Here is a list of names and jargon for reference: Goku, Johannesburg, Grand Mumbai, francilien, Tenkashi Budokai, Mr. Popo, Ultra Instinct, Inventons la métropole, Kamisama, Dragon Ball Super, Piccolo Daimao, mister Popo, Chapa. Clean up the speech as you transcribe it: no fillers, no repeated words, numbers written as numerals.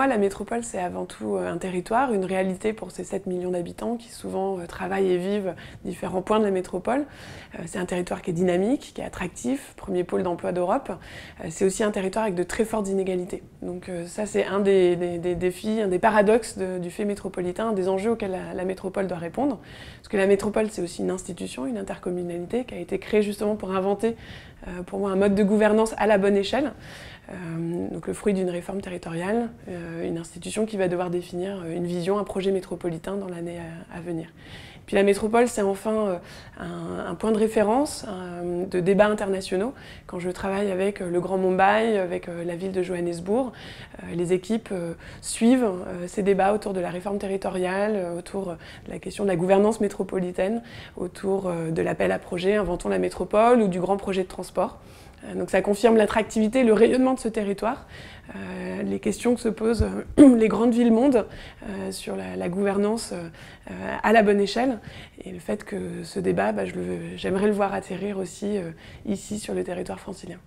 moi, la métropole, c'est avant tout un territoire, une réalité pour ces 7 millions d'habitants qui souvent travaillent et vivent différents points de la métropole. C'est un territoire qui est dynamique, qui est attractif, premier pôle d'emploi d'Europe. C'est aussi un territoire avec de très fortes inégalités. Donc ça, c'est un des défis, un des paradoxes du fait métropolitain, un des enjeux auxquels la métropole doit répondre. Parce que la métropole, c'est aussi une institution, une intercommunalité qui a été créée justement pour inventer, pour moi, un mode de gouvernance à la bonne échelle. Donc le fruit d'une réforme territoriale, une institution qui va devoir définir une vision, un projet métropolitain dans l'année à venir. Puis la métropole, c'est enfin un point de référence de débats internationaux. Quand je travaille avec le Grand Mumbai, avec la ville de Johannesburg, les équipes suivent ces débats autour de la réforme territoriale, autour de la question de la gouvernance métropolitaine, autour de l'appel à projet Inventons la métropole ou du grand projet de transport. Donc ça confirme l'attractivité, le rayonnement de ce territoire, les questions que se posent les grandes villes-monde sur la gouvernance à la bonne échelle. Et le fait que ce débat, j'aimerais le voir atterrir aussi ici sur le territoire francilien.